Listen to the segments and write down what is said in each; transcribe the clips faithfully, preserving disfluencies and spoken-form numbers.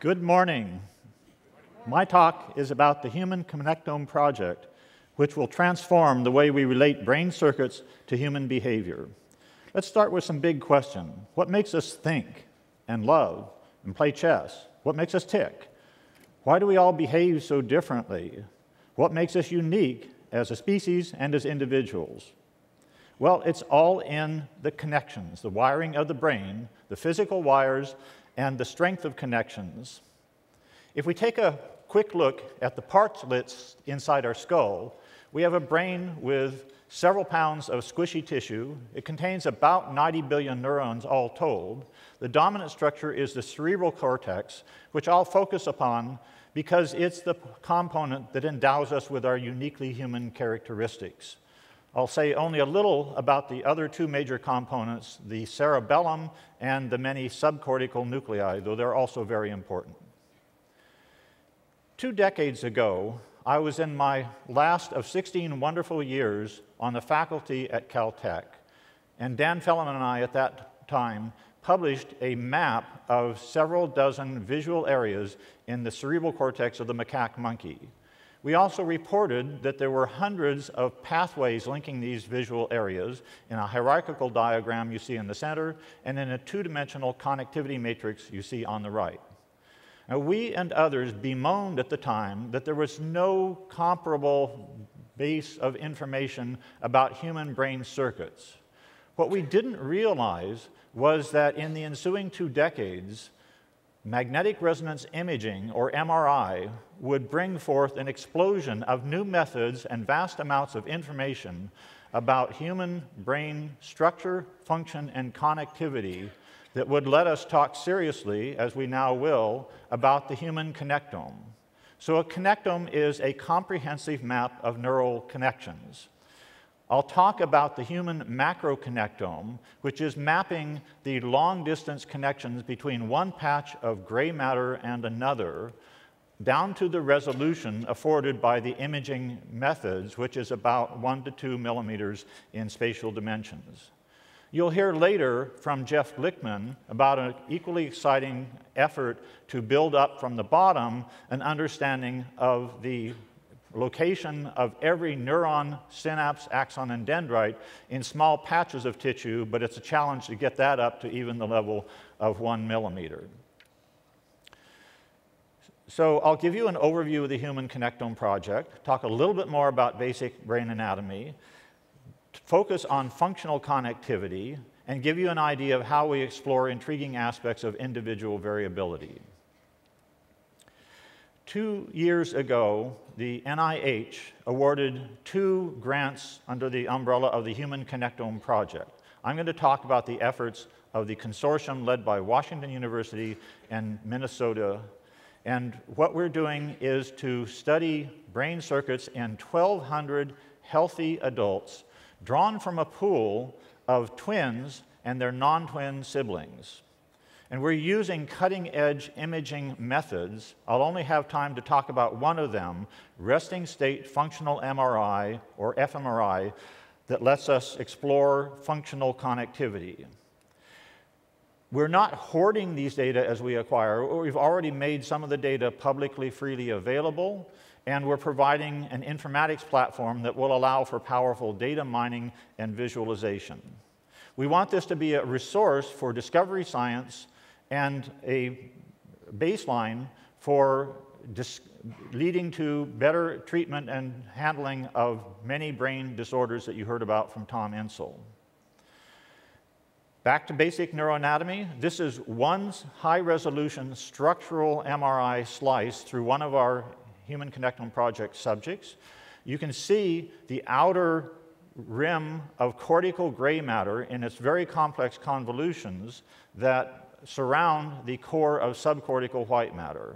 Good morning. My talk is about the Human Connectome Project, which will transform the way we relate brain circuits to human behavior. Let's start with some big questions. What makes us think and love and play chess? What makes us tick? Why do we all behave so differently? What makes us unique as a species and as individuals? Well, it's all in the connections, the wiring of the brain, the physical wires, and the strength of connections. If we take a quick look at the partlets inside our skull, we have a brain with several pounds of squishy tissue. It contains about ninety billion neurons all told. The dominant structure is the cerebral cortex, which I'll focus upon because it's the component that endows us with our uniquely human characteristics. I'll say only a little about the other two major components, the cerebellum and the many subcortical nuclei, though they're also very important. Two decades ago, I was in my last of sixteen wonderful years on the faculty at Caltech, and Dan Felleman and I at that time published a map of several dozen visual areas in the cerebral cortex of the macaque monkey. We also reported that there were hundreds of pathways linking these visual areas in a hierarchical diagram you see in the center and in a two-dimensional connectivity matrix you see on the right. Now, we and others bemoaned at the time that there was no comparable base of information about human brain circuits. What we didn't realize was that in the ensuing two decades, magnetic resonance imaging, or M R I, would bring forth an explosion of new methods and vast amounts of information about human brain structure, function, and connectivity that would let us talk seriously, as we now will, about the human connectome. So a connectome is a comprehensive map of neural connections. I'll talk about the human macroconnectome, which is mapping the long-distance connections between one patch of gray matter and another, down to the resolution afforded by the imaging methods, which is about one to two millimeters in spatial dimensions. You'll hear later from Jeff Lichtman about an equally exciting effort to build up from the bottom an understanding of the location of every neuron, synapse, axon, and dendrite in small patches of tissue, but it's a challenge to get that up to even the level of one millimeter. So I'll give you an overview of the Human Connectome Project, talk a little bit more about basic brain anatomy, focus on functional connectivity, and give you an idea of how we explore intriguing aspects of individual variability. Two years ago, the N I H awarded two grants under the umbrella of the Human Connectome Project. I'm going to talk about the efforts of the consortium led by Washington University and Minnesota. And what we're doing is to study brain circuits in twelve hundred healthy adults drawn from a pool of twins and their non-twin siblings. And we're using cutting-edge imaging methods. I'll only have time to talk about one of them, resting state functional M R I, or fMRI, that lets us explore functional connectivity. We're not hoarding these data as we acquire. We've already made some of the data publicly, freely available, and we're providing an informatics platform that will allow for powerful data mining and visualization. We want this to be a resource for discovery science and a baseline for leading to better treatment and handling of many brain disorders that you heard about from Tom Insel. Back to basic neuroanatomy. This is one high-resolution structural M R I slice through one of our Human Connectome Project subjects. You can see the outer rim of cortical gray matter in its very complex convolutions that surround the core of subcortical white matter.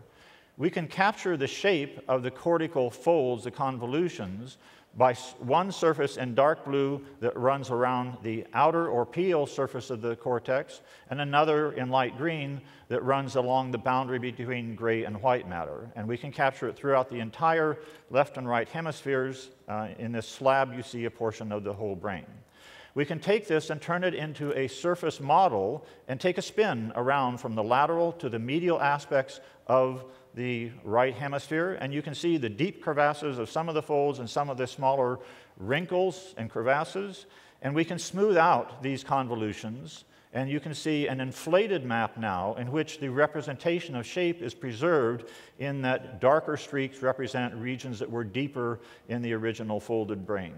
We can capture the shape of the cortical folds, the convolutions, by one surface in dark blue that runs around the outer or pial surface of the cortex, and another in light green that runs along the boundary between gray and white matter. And we can capture it throughout the entire left and right hemispheres. Uh, in this slab, you see a portion of the whole brain. we can take this and turn it into a surface model and take a spin around from the lateral to the medial aspects of the right hemisphere, and you can see the deep crevasses of some of the folds and some of the smaller wrinkles and crevasses, and we can smooth out these convolutions, and you can see an inflated map now in which the representation of shape is preserved in that darker streaks represent regions that were deeper in the original folded brain.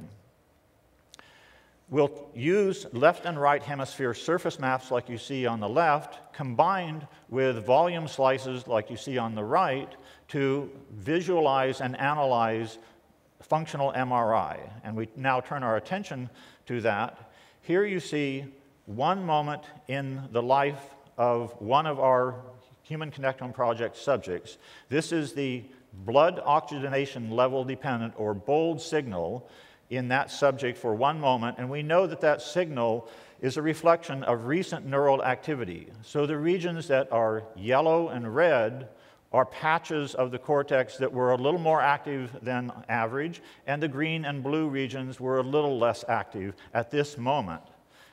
We'll use left and right hemisphere surface maps like you see on the left, combined with volume slices like you see on the right, to visualize and analyze functional M R I. And we now turn our attention to that. Here you see one moment in the life of one of our Human Connectome Project subjects. This is the blood oxygenation level dependent or bold signal in that subject for one moment, and we know that that signal is a reflection of recent neural activity. So the regions that are yellow and red are patches of the cortex that were a little more active than average, and the green and blue regions were a little less active at this moment.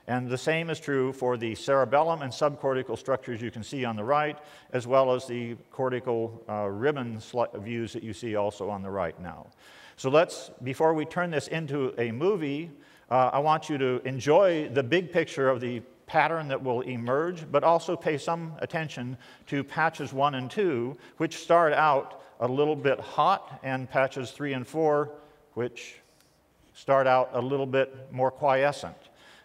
And the same is true for the cerebellum and subcortical structures you can see on the right, as well as the cortical uh, ribbon views that you see also on the right now. So let's, before we turn this into a movie, uh, I want you to enjoy the big picture of the pattern that will emerge, but also pay some attention to patches one and two, which start out a little bit hot, and patches three and four, which start out a little bit more quiescent.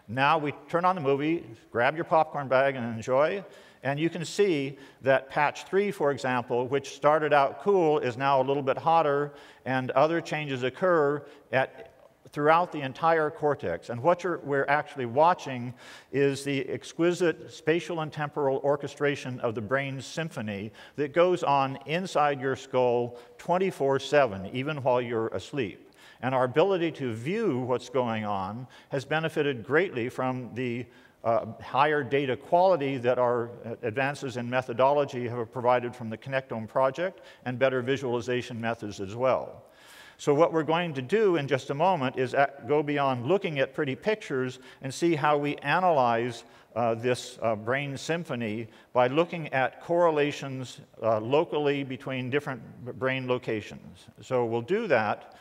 Now we turn on the movie, grab your popcorn bag and enjoy, and you can see that patch three, for example, which started out cool, is now a little bit hotter, and other changes occur at, throughout the entire cortex. And what you're, we're actually watching is the exquisite spatial and temporal orchestration of the brain's symphony that goes on inside your skull twenty-four seven, even while you're asleep. And our ability to view what's going on has benefited greatly from the uh, higher data quality that our advances in methodology have provided from the Connectome Project, and better visualization methods as well. So what we're going to do in just a moment is at, go beyond looking at pretty pictures and see how we analyze uh, this uh, brain symphony by looking at correlations uh, locally between different brain locations. So we'll do that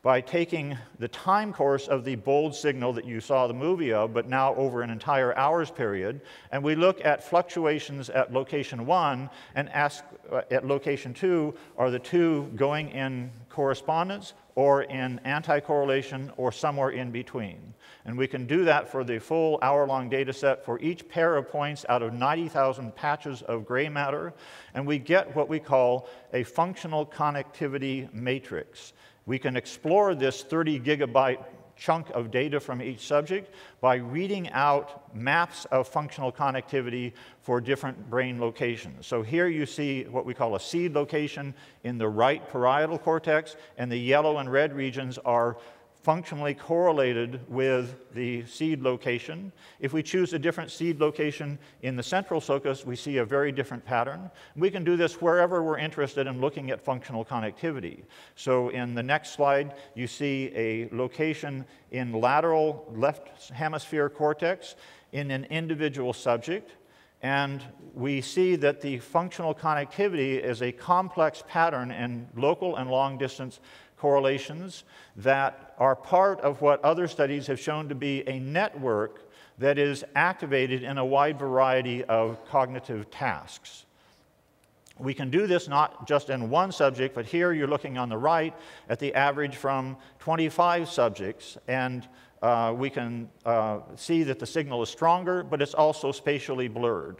by taking the time course of the bold signal that you saw the movie of, but now over an entire hours period, and we look at fluctuations at location one and ask uh, at location two, are the two going in correspondence or in anti-correlation or somewhere in between? And we can do that for the full hour-long data set for each pair of points out of ninety thousand patches of gray matter, and we get what we call a functional connectivity matrix. We can explore this thirty gigabyte chunk of data from each subject by reading out maps of functional connectivity for different brain locations. So here you see what we call a seed location in the right parietal cortex, and the yellow and red regions are functionally correlated with the seed location. If we choose a different seed location in the central sulcus, we see a very different pattern. We can do this wherever we're interested in looking at functional connectivity. So in the next slide, you see a location in lateral left hemisphere cortex in an individual subject, and we see that the functional connectivity is a complex pattern in local and long distance correlations that are part of what other studies have shown to be a network that is activated in a wide variety of cognitive tasks. We can do this not just in one subject, but here you're looking on the right at the average from twenty-five subjects, and uh, we can uh, see that the signal is stronger, but it's also spatially blurred.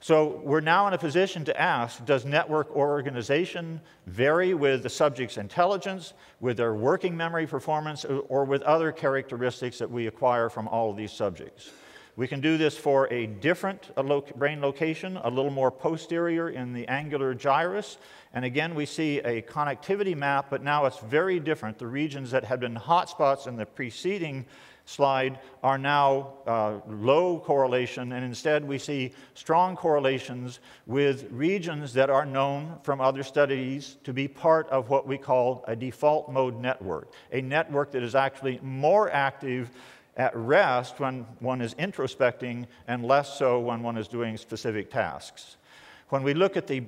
So we're now in a position to ask, does network organization vary with the subject's intelligence, with their working memory performance, or with other characteristics that we acquire from all of these subjects? We can do this for a different brain location, a little more posterior in the angular gyrus, and again we see a connectivity map, but now it's very different. The regions that had been hotspots in the preceding slide are now uh, low correlation, and instead we see strong correlations with regions that are known from other studies to be part of what we call a default mode network, a network that is actually more active at rest when one is introspecting and less so when one is doing specific tasks. When we look at the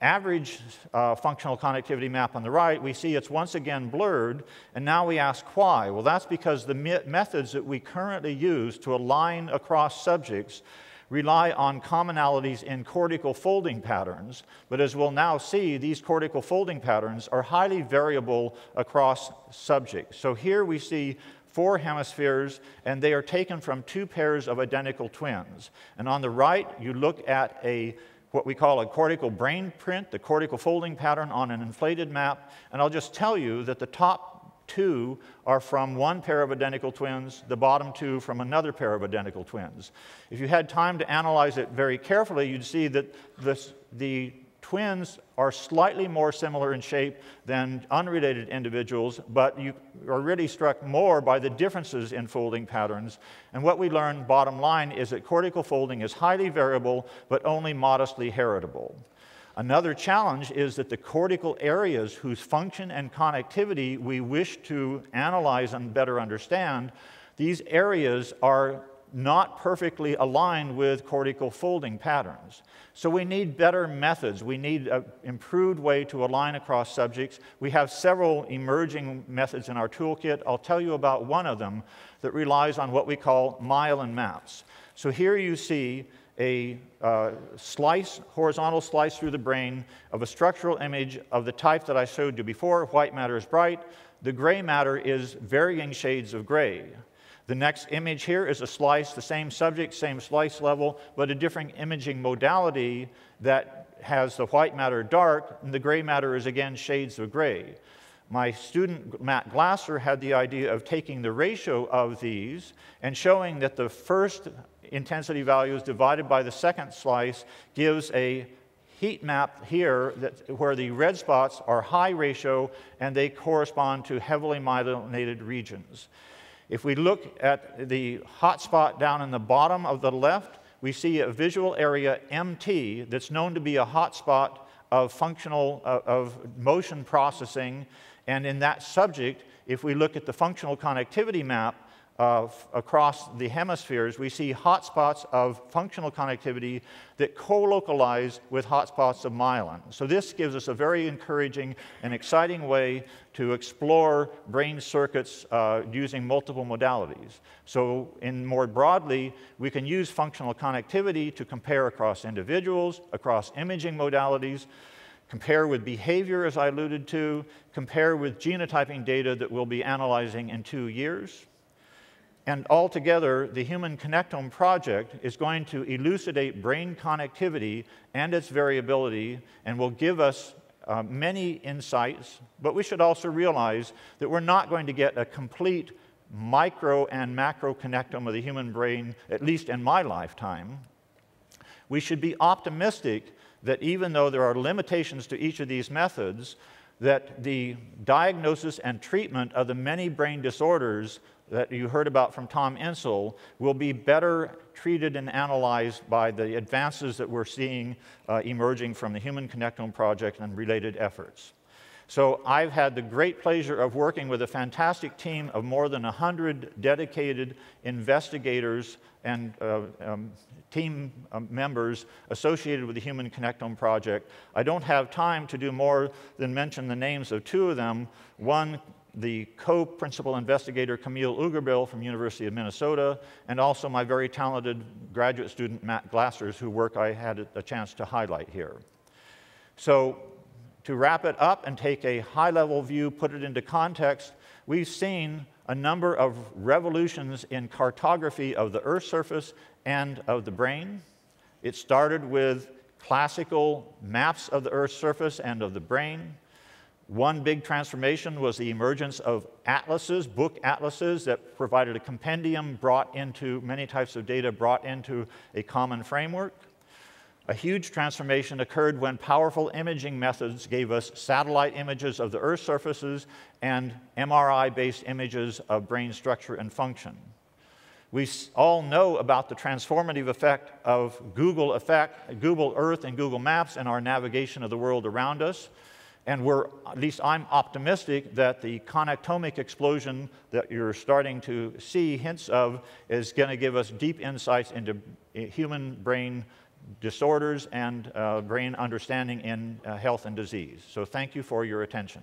average uh, functional connectivity map on the right, we see it's once again blurred, and now we ask why. Well, that's because the me- methods that we currently use to align across subjects rely on commonalities in cortical folding patterns, but as we'll now see, these cortical folding patterns are highly variable across subjects. So here we see four hemispheres, and they are taken from two pairs of identical twins. And on the right, you look at a what we call a cortical brain print, the cortical folding pattern on an inflated map, and I'll just tell you that the top two are from one pair of identical twins, the bottom two from another pair of identical twins. If you had time to analyze it very carefully, you'd see that this, the twins are slightly more similar in shape than unrelated individuals, but you are really struck more by the differences in folding patterns. And what we learn, bottom line, is that cortical folding is highly variable, but only modestly heritable. Another challenge is that the cortical areas whose function and connectivity we wish to analyze and better understand, these areas are not perfectly aligned with cortical folding patterns. So we need better methods. We need an improved way to align across subjects. We have several emerging methods in our toolkit. I'll tell you about one of them that relies on what we call myelin maps. So here you see a uh, slice, horizontal slice through the brain of a structural image of the type that I showed you before. White matter is bright. The gray matter is varying shades of gray. The next image here is a slice, the same subject, same slice level, but a different imaging modality that has the white matter dark, and the gray matter is again shades of gray. My student, Matt Glasser, had the idea of taking the ratio of these and showing that the first intensity values divided by the second slice gives a heat map here that, where the red spots are high ratio and they correspond to heavily myelinated regions. If we look at the hot spot down in the bottom of the left, we see a visual area M T that's known to be a hot spot of functional, uh, of motion processing. And in that subject, if we look at the functional connectivity map, Uh, across the hemispheres, we see hotspots of functional connectivity that co-localize with hotspots of myelin. So this gives us a very encouraging and exciting way to explore brain circuits uh, using multiple modalities. So in more broadly, we can use functional connectivity to compare across individuals, across imaging modalities, compare with behavior, as I alluded to, compare with genotyping data that we'll be analyzing in two years. And altogether, the Human Connectome Project is going to elucidate brain connectivity and its variability and will give us uh, many insights, but we should also realize that we're not going to get a complete micro and macro connectome of the human brain, at least in my lifetime. We should be optimistic that even though there are limitations to each of these methods, that the diagnosis and treatment of the many brain disorders that you heard about from Tom Insel will be better treated and analyzed by the advances that we're seeing uh, emerging from the Human Connectome Project and related efforts. So I've had the great pleasure of working with a fantastic team of more than one hundred dedicated investigators and uh, um, team members associated with the Human Connectome Project. I don't have time to do more than mention the names of two of them. One, the co-principal investigator Camille Ugurbil from University of Minnesota, and also my very talented graduate student Matt Glasser, whose work I had a chance to highlight here. So to wrap it up and take a high-level view, put it into context, we've seen a number of revolutions in cartography of the Earth's surface and of the brain. It started with classical maps of the Earth's surface and of the brain. One big transformation was the emergence of atlases, book atlases, that provided a compendium brought into many types of data brought into a common framework. A huge transformation occurred when powerful imaging methods gave us satellite images of the Earth's surfaces and M R I-based images of brain structure and function. We all know about the transformative effect of Google effect, Google Earth and Google Maps and our navigation of the world around us. And we're, at least I'm optimistic that the connectomic explosion that you're starting to see hints of is going to give us deep insights into human brain disorders and uh, brain understanding in uh, health and disease. So thank you for your attention.